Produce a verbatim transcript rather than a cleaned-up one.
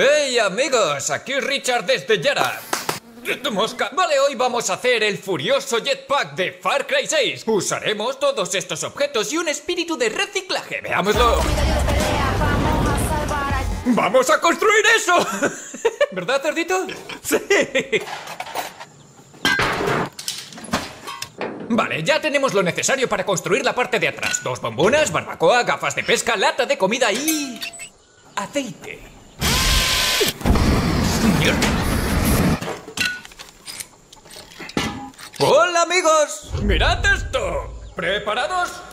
¡Hey amigos! Aquí Richard desde Yara. Jet Mosca. Vale, hoy vamos a hacer el furioso jetpack de Far Cry seis. Usaremos todos estos objetos y un espíritu de reciclaje. Veámoslo. ¡Vamos a construir eso! ¿Verdad, cerdito? ¡Sí! Vale, ya tenemos lo necesario para construir la parte de atrás. Dos bombonas, barbacoa, gafas de pesca, lata de comida y... aceite. ¡Hola, amigos! ¡Mirad esto! ¿Preparados?